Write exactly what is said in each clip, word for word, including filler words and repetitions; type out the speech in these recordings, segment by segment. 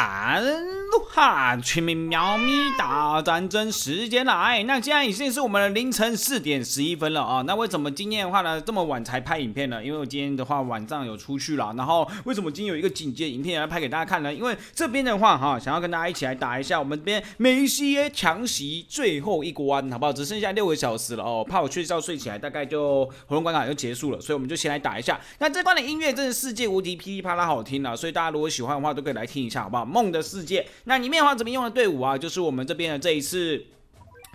啊，路哈！全民喵咪打战争时间来，那现在已经是我们的凌晨四点十一分了啊、哦。那为什么今天的话呢，这么晚才拍影片呢？因为我今天的话晚上有出去了，然后为什么今天有一个紧接影片来拍给大家看呢？因为这边的话哈，想要跟大家一起来打一下我们这边梅西耶强袭最后一关，好不好？只剩下六个小时了哦，怕我睡觉睡起来大概就活动关卡就结束了，所以我们就先来打一下。那这关的音乐真的世界无敌，噼里啪啦好听啊，所以大家如果喜欢的话都可以来听一下，好不好？梦的世界，那里面的话怎么用的队伍啊？就是我们这边的这一次。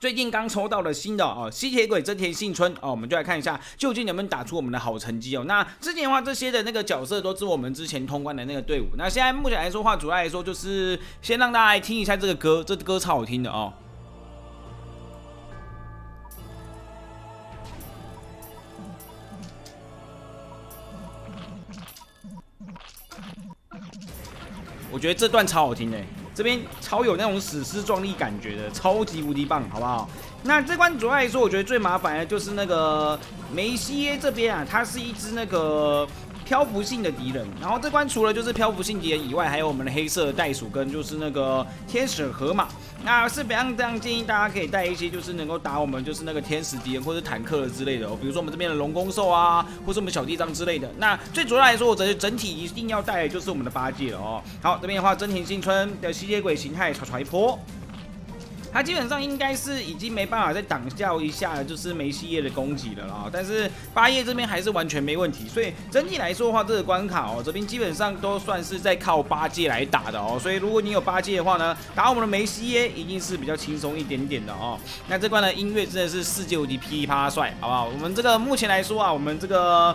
最近刚抽到了新的哦，吸铁鬼真田幸村哦，我们就来看一下究竟能不能打出我们的好成绩哦。那之前的话，这些的那个角色都是我们之前通关的那个队伍。那现在目前来说的话，主要来说就是先让大家来听一下这个歌，这歌超好听的哦。我觉得这段超好听的、欸。这边超有那种史诗壮丽感觉的，超级无敌棒，好不好？那这关主要来说，我觉得最麻烦的就是那个梅西耶这边啊，它是一只那个漂浮性的敌人。然后这关除了就是漂浮性敌人以外，还有我们的黑色的袋鼠跟就是那个天使河马。那是非常非常建议大家可以带一些就是能够打我们就是那个天使敌人或者坦克之类的哦，比如说我们这边的龙宫兽啊，或是我们小地藏之类的。那最主要来说，我整整体一定要带的就是我们的八戒了哦。好，这边的话，真田幸村的吸血鬼形态炒一波。他基本上应该是已经没办法再挡掉一下，就是梅西耶的攻击了啦。但是八叶这边还是完全没问题，所以整体来说的话，这个关卡哦、喔，这边基本上都算是在靠八戒来打的哦、喔。所以如果你有八戒的话呢，打我们的梅西耶一定是比较轻松一点点的哦、喔。那这关的音乐真的是世界无敌噼里啪啦帅，好不好？我们这个目前来说啊，我们这个。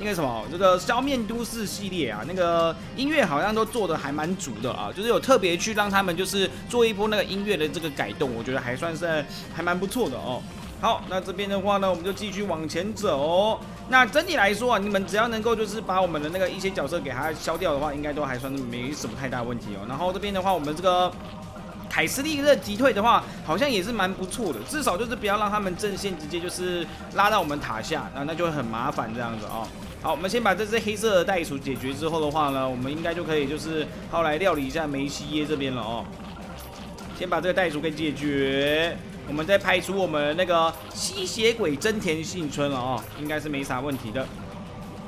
那个什么，这个消灭都市系列啊，那个音乐好像都做的还蛮足的啊，就是有特别去让他们就是做一波那个音乐的这个改动，我觉得还算是还蛮不错的哦。好，那这边的话呢，我们就继续往前走。那整体来说啊，你们只要能够就是把我们的那个一些角色给它消掉的话，应该都还算是没什么太大问题哦。然后这边的话，我们这个。凯斯利的击退的话，好像也是蛮不错的，至少就是不要让他们阵线直接就是拉到我们塔下，那那就会很麻烦这样子哦。好，我们先把这只黑色的袋鼠解决之后的话呢，我们应该就可以就是好来料理一下梅西耶这边了哦。先把这个袋鼠给解决，我们再派出我们那个吸血鬼真田幸村了哦，应该是没啥问题的。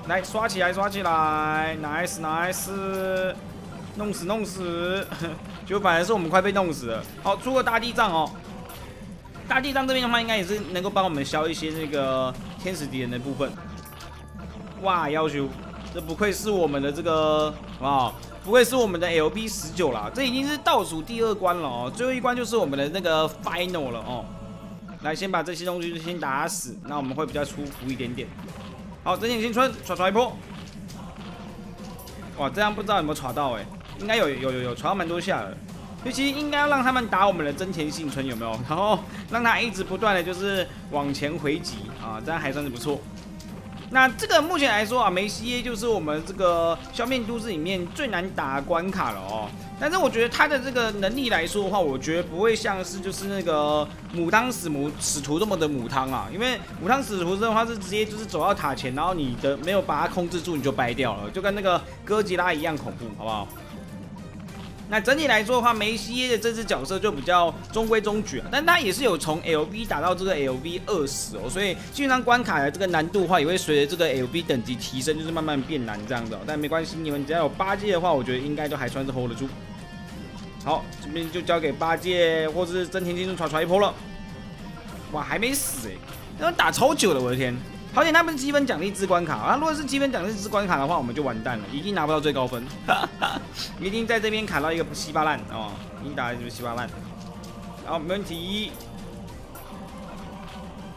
来刷起来，刷起来 ，nice nice。弄死弄死，就反而是我们快被弄死了。好，出个大地藏哦。大地藏这边的话，应该也是能够帮我们消一些那个天使敌人的部分。哇，要求，这不愧是我们的这个，好不好？不愧是我们的 L B 十九啦，这已经是倒数第二关了哦，最后一关就是我们的那个 final 了哦。来，先把这些东西先打死，那我们会比较舒服一点点。好，真田幸村刷刷一波。哇，这样不知道有没有刷到哎、欸。应该有有有有传到蛮多下的，所以其实应该要让他们打我们的真田幸村有没有？然后让他一直不断的就是往前回击啊，这样还算是不错。那这个目前来说啊，梅西耶就是我们这个消灭都市里面最难打的关卡了哦。但是我觉得他的这个能力来说的话，我觉得不会像是就是那个母汤使母使徒这么的母汤啊，因为母汤使徒的话是直接就是走到塔前，然后你的没有把它控制住你就掰掉了，就跟那个哥吉拉一样恐怖，好不好？那整体来说的话，梅西耶的这只角色就比较中规中矩啊，但他也是有从 L B 打到这个 L B 二十哦，所以基本上关卡的这个难度的话，也会随着这个 L B 等级提升，就是慢慢变难这样子、哦。但没关系，你们只要有八戒的话，我觉得应该都还算是 hold 得住。好，这边就交给八戒或是真田幸村耍耍一波了。哇，还没死哎、欸，那打超久了，我的天！好险他们是积分奖励之关卡啊！如果是积分奖励之关卡的话，我们就完蛋了，一定拿不到最高分，一定在这边卡到一个稀巴烂哦，一定打一个稀巴烂。好，没问题，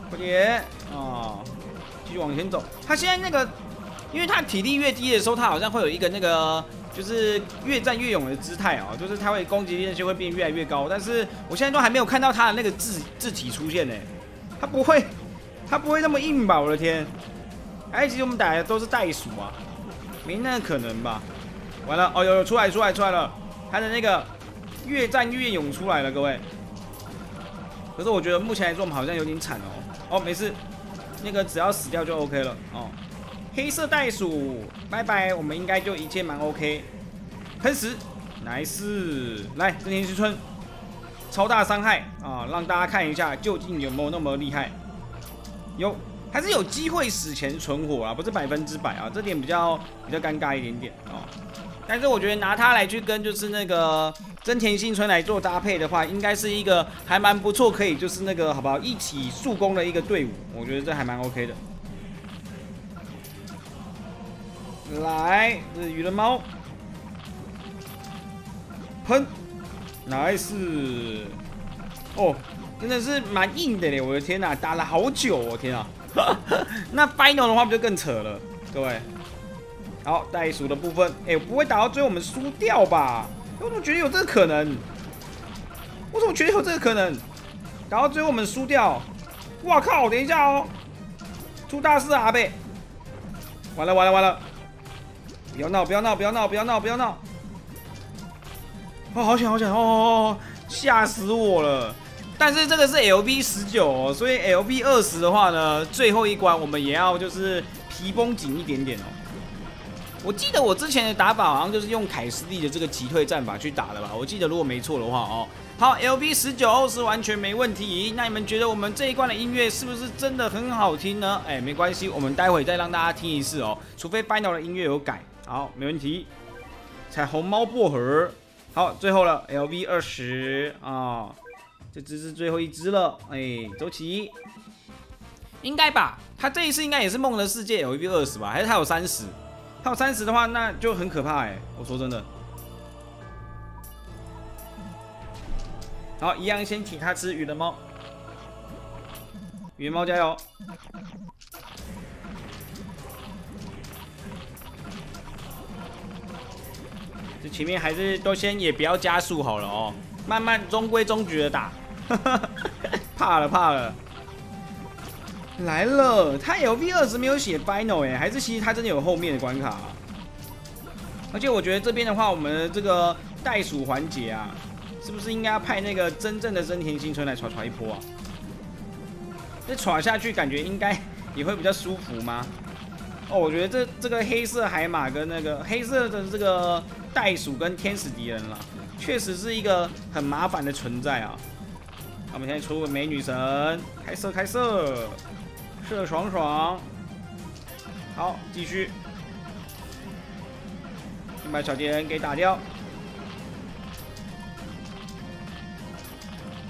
快点哦，继续往前走。他现在那个，因为他体力越低的时候，他好像会有一个那个。就是越战越勇的姿态啊，就是他会攻击力就会变越来越高，但是我现在都还没有看到他的那个字字体出现呢、欸，他不会，他不会那么硬吧？我的天！哎，其实我们打的都是袋鼠啊，没那可能吧？完了，哦，有有出来出来出来了，他的那个越战越勇出来了，各位。可是我觉得目前来说我们好像有点惨哦。哦，没事，那个只要死掉就 OK 了哦。黑色袋鼠，拜拜，我们应该就一切蛮 OK。喷石， nice！ 来，真田之春，超大伤害啊，让大家看一下究竟有没有那么厉害。有，还是有机会死前存活啊，不是百分之百啊，这点比较比较尴尬一点点啊。但是我觉得拿它来去跟就是那个真田幸村来做搭配的话，应该是一个还蛮不错，可以就是那个好不好一起速攻的一个队伍，我觉得这还蛮 OK 的。 来，这是鱼人猫，喷 ，nice！ 哦，真的是蛮硬的嘞，我的天哪、啊，打了好久哦，天啊！那 final 的话不就更扯了，各位。好，袋鼠的部分，哎、欸，不会打到最后我们输掉吧？我怎么觉得有这个可能？我怎么觉得有这个可能？打到最后我们输掉？哇靠！等一下哦，出大事啊，阿贝！完了完了完了！ 不要闹！不要闹！不要闹！不要闹！不要闹！哦，好险，好险！哦哦哦，吓死我了！但是这个是 L B 十九哦，所以 L B 二十的话呢，最后一关我们也要就是皮绷紧一点点哦。我记得我之前的打法好像就是用凯斯利的这个击退战法去打的吧？我记得如果没错的话哦。好 ，L B 十九是完全没问题。那你们觉得我们这一关的音乐是不是真的很好听呢？哎，没关系，我们待会再让大家听一次哦，除非 Final 的音乐有改。 好，没问题。彩虹猫薄荷，好，最后了 L B 二十啊，这只是最后一只了。哎、欸，走起，应该吧？他这一次应该也是梦的世界 L B 二十吧？还是他有三十？他有三十的话，那就很可怕哎、欸。我说真的。好，一样先请他吃鱼人猫，鱼人猫加油！ 这前面还是都先也不要加速好了哦，慢慢中规中矩的打，怕了怕了。来了，他 L B 二十没有写 final 哎，还是其实他真的有后面的关卡、啊。而且我觉得这边的话，我们这个袋鼠环节啊，是不是应该要派那个真正的真田幸村来耍耍一波啊？这耍下去感觉应该也会比较舒服吗？ 哦，我觉得这这个黑色海马跟那个黑色的这个袋鼠跟天使敌人啦，确实是一个很麻烦的存在啊。那我们现在出个美女神，开射开射，射爽爽。好，继续，先把小敌人给打掉。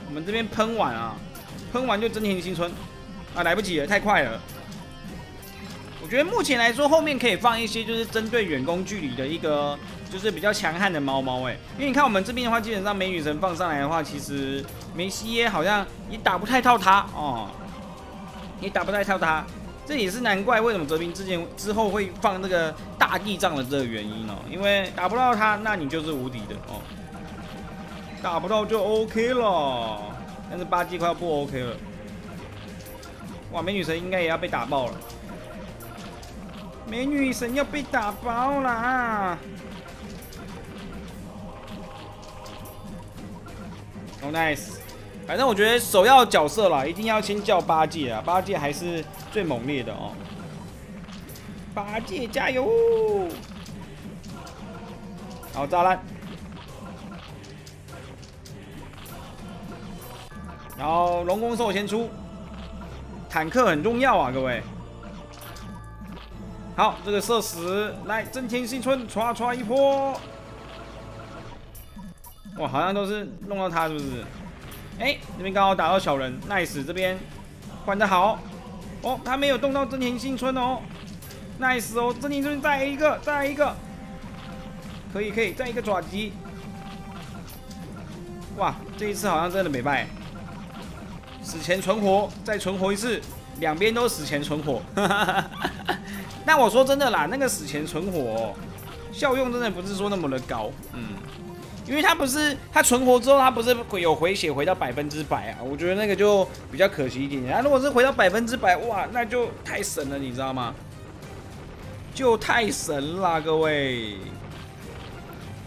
我们这边喷完啊，喷完就真田幸村啊，来不及了，太快了。 我觉得目前来说，后面可以放一些就是针对远攻距离的一个，就是比较强悍的猫猫哎，因为你看我们这边的话，基本上美女神放上来的话，其实梅西耶好像也打不太到他哦，也打不太到他，这也是难怪为什么泽平之前之后会放那个大地藏的这个原因哦，因为打不到他，那你就是无敌的哦，打不到就 OK 了，但是巴基快要不 OK 了，哇，美女神应该也要被打爆了。 美女神要被打爆啦！哦 ，nice。反正我觉得首要角色啦，一定要先叫八戒啊，八戒还是最猛烈的哦。八戒加油！好，炸烂。然后龙宫兽先出，坦克很重要啊，各位。 好，这个射死来真田幸村，刷刷一波。哇，好像都是弄到他，是不是？哎、欸，这边刚好打到小人 ，nice， 这边管得好。哦，他没有动到真田幸村哦 ，nice 哦，真田幸村再一个，再一个，可以可以，再一个爪击。哇，这一次好像真的没败，死前存活，再存活一次，两边都死前存活。但我说真的啦，那个死前存活、哦、效用真的不是说那么的高，嗯，因为他不是他存活之后，他不是有回血回到百分之百啊，我觉得那个就比较可惜一点点。他、啊、如果是回到百分之百，哇，那就太神了，你知道吗？就太神啦，各位。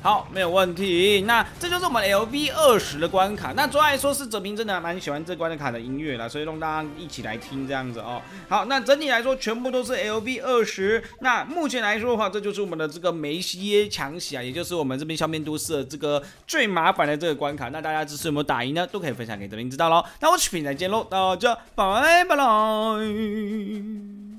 好，没有问题。那这就是我们 L V 二十的关卡。那主要来说是哲平真的蛮喜欢这关卡的音乐啦，所以让大家一起来听这样子哦。好，那整体来说全部都是 L V 二十。那目前来说的话，这就是我们的这个梅西耶强袭啊，也就是我们这边消灭都市的这个最麻烦的这个关卡。那大家支持有没有打赢呢？都可以分享给哲平知道喽。那我是频再见喽，大家拜拜。